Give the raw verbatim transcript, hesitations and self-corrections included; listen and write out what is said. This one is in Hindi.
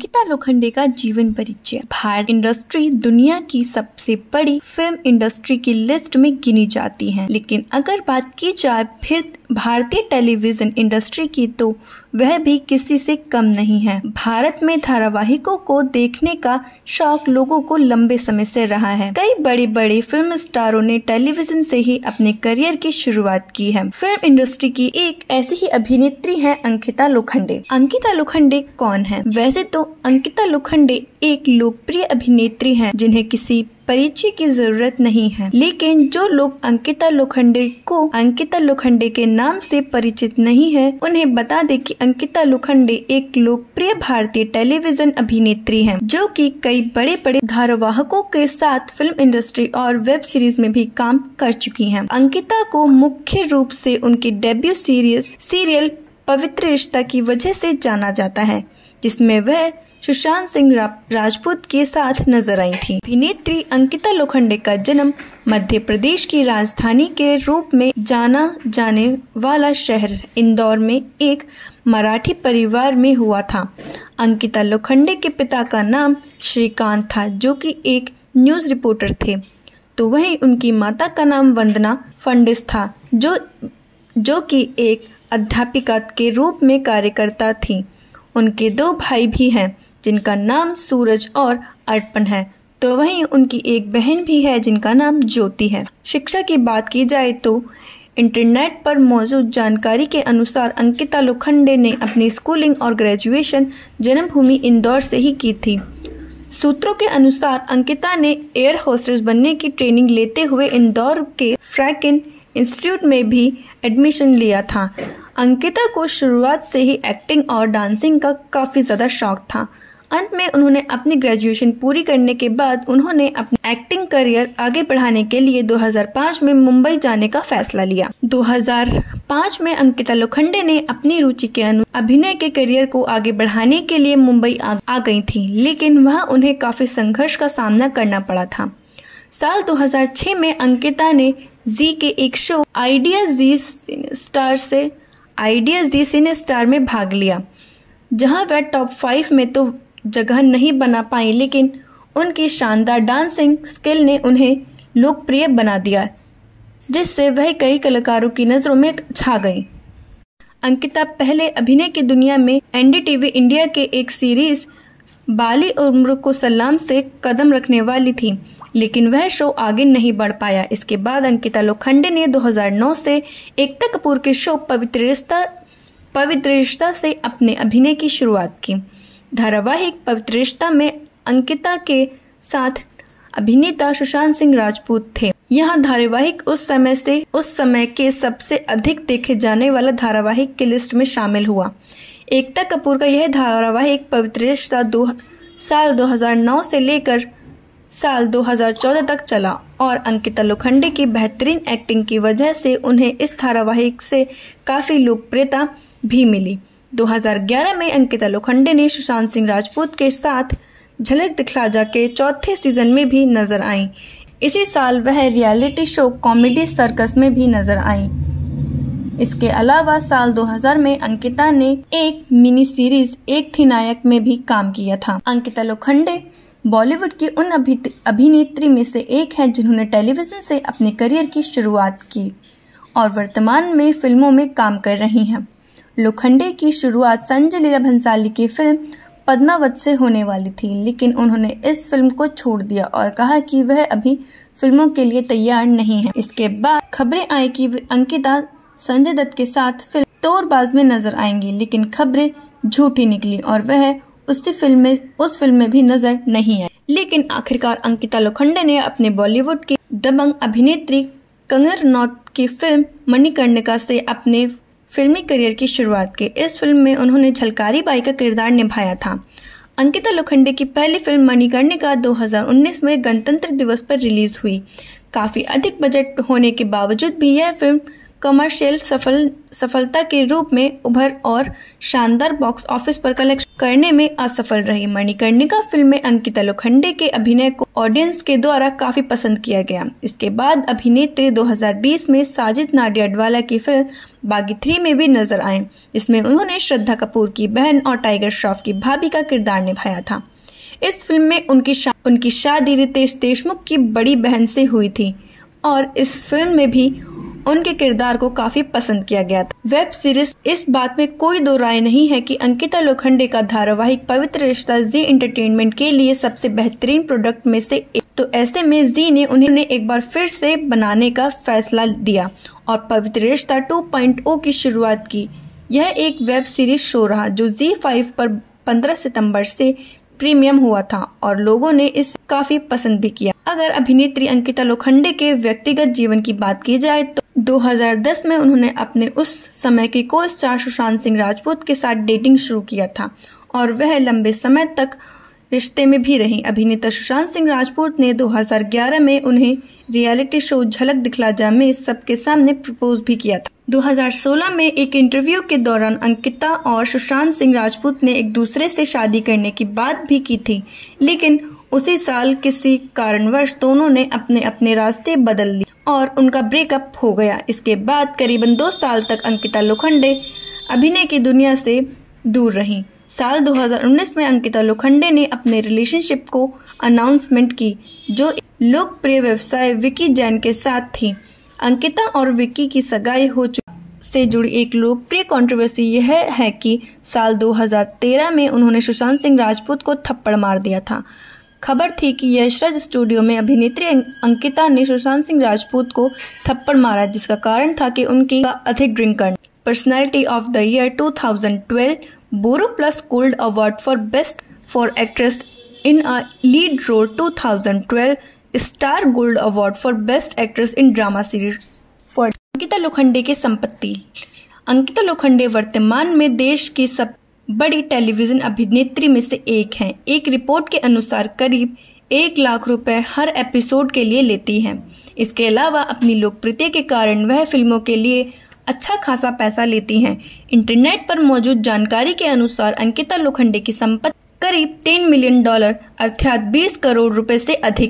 अंकिता लोखंडे का जीवन परिचय। भारत इंडस्ट्री दुनिया की सबसे बड़ी फिल्म इंडस्ट्री की लिस्ट में गिनी जाती है, लेकिन अगर बात की जाए फिर भारतीय टेलीविजन इंडस्ट्री की तो वह भी किसी से कम नहीं है। भारत में धारावाहिकों को देखने का शौक लोगों को लंबे समय से रहा है। कई बड़े बड़े फिल्म स्टारों ने टेलीविजन से ही अपने करियर की शुरुआत की है। फिल्म इंडस्ट्री की एक ऐसी ही अभिनेत्री है अंकिता लोखंडे। अंकिता लोखंडे कौन है? वैसे तो अंकिता लोखंडे एक लोकप्रिय अभिनेत्री है जिन्हें किसी परिचय की जरूरत नहीं है, लेकिन जो लोग अंकिता लोखंडे को अंकिता लोखंडे के नाम से परिचित नहीं है उन्हें बता दें कि अंकिता लोखंडे एक लोकप्रिय भारतीय टेलीविजन अभिनेत्री हैं, जो कि कई बड़े बड़े धारावाहिकों के साथ फिल्म इंडस्ट्री और वेब सीरीज में भी काम कर चुकी हैं। अंकिता को मुख्य रूप से उनकी डेब्यू सीरीज सीरियल पवित्र रिश्ता की वजह से जाना जाता है, जिसमें वह सुशांत सिंह राजपूत के साथ नजर आई थी। अभिनेत्री अंकिता लोखंडे का जन्म मध्य प्रदेश की राजधानी के रूप में जाना जाने वाला शहर इंदौर में एक मराठी परिवार में हुआ था। अंकिता लोखंडे के पिता का नाम श्रीकांत था जो कि एक न्यूज़ रिपोर्टर थे, तो वहीं उनकी माता का नाम वंदना फंडिस था जो जो कि एक अध्यापिका के रूप में कार्यकर्ता थी। उनके दो भाई भी हैं जिनका नाम सूरज और अर्पण है, तो वहीं उनकी एक बहन भी है जिनका नाम ज्योति है। शिक्षा की बात की जाए तो इंटरनेट पर मौजूद जानकारी के अनुसार अंकिता लोखंडे ने अपनी स्कूलिंग और ग्रेजुएशन जन्मभूमि इंदौर से ही की थी। सूत्रों के अनुसार अंकिता ने एयर होस्टेस बनने की ट्रेनिंग लेते हुए इंदौर के फ्रैंकलिन इंस्टीट्यूट में भी एडमिशन लिया था। अंकिता को शुरुआत से ही एक्टिंग और डांसिंग का काफ़ी ज़्यादा शौक था। अंत में उन्होंने अपनी ग्रेजुएशन पूरी करने के बाद उन्होंने अपना एक्टिंग करियर आगे बढ़ाने के लिए दो हज़ार पाँच में मुंबई जाने का फैसला लिया। दो हज़ार पाँच में अंकिता लोखंडे ने अपनी रुचि के अनुसार अभिनय के करियर को आगे बढ़ाने के लिए मुंबई आ, आ गई थी, लेकिन वहाँ उन्हें काफ़ी संघर्ष का सामना करना पड़ा था। साल दो हज़ार छह में अंकिता ने जी के एक शो आइडिया जी स्टार से आइडिया जी सिने स्टार में भाग लिया, जहां वह टॉप फाइव में तो जगह नहीं बना पाई, लेकिन उनकी शानदार डांसिंग स्किल ने उन्हें लोकप्रिय बना दिया, जिससे वह कई कलाकारों की नज़रों में छा गई। अंकिता पहले अभिनय की दुनिया में एनडीटीवी इंडिया के एक सीरीज बाली उम्र को सलाम से कदम रखने वाली थी, लेकिन वह शो आगे नहीं बढ़ पाया। इसके बाद अंकिता लोखंडे ने दो हज़ार नौ से एकता कपूर के शो पवित्र रिश्ता पवित्र रिश्ता से अपने अभिनय की शुरुआत की। धारावाहिक पवित्र रिश्ता में अंकिता के साथ अभिनेता सुशांत सिंह राजपूत थे। यह धारावाहिक उस समय से उस समय के सबसे अधिक देखे जाने वाला धारावाहिक की लिस्ट में शामिल हुआ। एकता कपूर का यह धारावाहिक पवित्र रिश्ता दो साल दो हज़ार नौ से लेकर साल दो हज़ार चौदह तक चला और अंकिता लोखंडे की बेहतरीन एक्टिंग की वजह से उन्हें इस धारावाहिक से काफ़ी लोकप्रियता भी मिली। दो हज़ार ग्यारह में अंकिता लोखंडे ने सुशांत सिंह राजपूत के साथ झलक दिखला जा के चौथे सीजन में भी नजर आईं। इसी साल वह रियलिटी शो कॉमेडी सर्कस में भी नजर आईं। इसके अलावा साल दो हज़ार में अंकिता ने एक मिनी सीरीज एक थी नायक में भी काम किया था। अंकिता लोखंडे बॉलीवुड की उन अभिनेत्री में से एक है जिन्होंने टेलीविजन से अपने करियर की शुरुआत की और वर्तमान में फिल्मों में काम कर रही हैं। लोखंडे की शुरुआत संजय लीला भंसाली की फिल्म पद्मावत से होने वाली थी, लेकिन उन्होंने इस फिल्म को छोड़ दिया और कहा कि वह अभी फिल्मों के लिए तैयार नहीं है। इसके बाद खबरें आई कि अंकिता संजय दत्त के साथ फिल्म तोरबाज में नजर आएंगी, लेकिन खबरें झूठी निकली और वह उससे फिल्म में उस फिल्म में भी नजर नहीं आई। लेकिन आखिरकार अंकिता लोखंडे ने अपने बॉलीवुड की दबंग अभिनेत्री कंगना रनौत की फिल्म मणिकर्णिका से अपने फिल्मी करियर की शुरुआत की। इस फिल्म में उन्होंने झलकारी बाई का किरदार निभाया था। अंकिता लोखंडे की पहली फिल्म मणिकर्णिका दो हज़ार उन्नीस में गणतंत्र दिवस पर रिलीज हुई। काफ़ी अधिक बजट होने के बावजूद भी यह फिल्म कमर्शियल सफल सफलता के रूप में उभर और शानदार बॉक्स ऑफिस पर कलेक्शन करने में असफल रही। मणिकर्णिका फिल्म में अंकिता लोखंडे के अभिनय को ऑडियंस के द्वारा काफी पसंद किया गया। इसके बाद अभिनेत्री दो हज़ार बीस में साजिद नाडियाडवाला की फिल्म बागी थ्री में भी नजर आए। इसमें उन्होंने श्रद्धा कपूर की बहन और टाइगर श्रॉफ की भाभी का किरदार निभाया था। इस फिल्म में उनकी शा, उनकी शादी रितेश देशमुख की बड़ी बहन से हुई थी और इस फिल्म में भी उनके किरदार को काफी पसंद किया गया था। वेब सीरीज इस बात में कोई दो राय नहीं है कि अंकिता लोखंडे का धारावाहिक पवित्र रिश्ता जी एंटरटेनमेंट के लिए सबसे बेहतरीन प्रोडक्ट में से एक, तो ऐसे में जी ने उन्हें एक बार फिर से बनाने का फैसला दिया और पवित्र रिश्ता टू पॉइंट ओ की शुरुआत की। यह एक वेब सीरीज शो रहा जो जी फाइव पर पंद्रह सितम्बर से प्रीमियम हुआ था और लोगों ने इस काफी पसंद भी किया। अगर अभिनेत्री अंकिता लोखंडे के व्यक्तिगत जीवन की बात की जाए तो दो हज़ार दस में उन्होंने अपने उस समय के को स्टार सुशांत सिंह राजपूत के साथ डेटिंग शुरू किया था और वह लंबे समय तक रिश्ते में भी रही। अभिनेता सुशांत सिंह राजपूत ने दो हज़ार ग्यारह में उन्हें रियलिटी शो झलक दिखला जा में सबके सामने प्रपोज भी किया था। दो हज़ार सोलह में एक इंटरव्यू के दौरान अंकिता और सुशांत सिंह राजपूत ने एक दूसरे से शादी करने की बात भी की थी, लेकिन उसी साल किसी कारणवश दोनों ने अपने अपने रास्ते बदल लिए और उनका ब्रेकअप हो गया। इसके बाद करीबन दो साल तक अंकिता लोखंडे अभिनय की दुनिया से दूर रहीं। साल दो हज़ार उन्नीस में अंकिता लोखंडे ने अपने रिलेशनशिप को अनाउंसमेंट की जो लोकप्रिय व्यवसाय विक्की जैन के साथ थी। अंकिता और विक्की की सगाई हो चुकी से जुड़ी एक लोकप्रिय कंट्रोवर्सी यह है कि साल दो हज़ार तेरह में उन्होंने सुशांत सिंह राजपूत को थप्पड़ मार दिया था। खबर थी कि यशराज स्टूडियो में अभिनेत्री अंकिता ने सुशांत सिंह राजपूत को थप्पड़ मारा, जिसका कारण था कि उनकी अधिक ड्रिंक करना। पर्सनैलिटी ऑफ द ईयर दो हज़ार बारह Boro plus gold award for best for actress in a lead role, दो हज़ार बारह star gold award for best actress in drama series for. Ankita Lokhande की संपत्ति। अंकिता लोखंडे वर्तमान में देश की सब बड़ी टेलीविजन अभिनेत्री में से एक हैं। एक रिपोर्ट के अनुसार करीब एक लाख रुपए हर एपिसोड के लिए लेती हैं। इसके अलावा अपनी लोकप्रियता के कारण वह फिल्मों के लिए अच्छा खासा पैसा लेती हैं। इंटरनेट पर मौजूद जानकारी के अनुसार अंकिता लोखंडे की संपत्ति करीब तीन मिलियन डॉलर अर्थात बीस करोड़ रुपए से अधिक।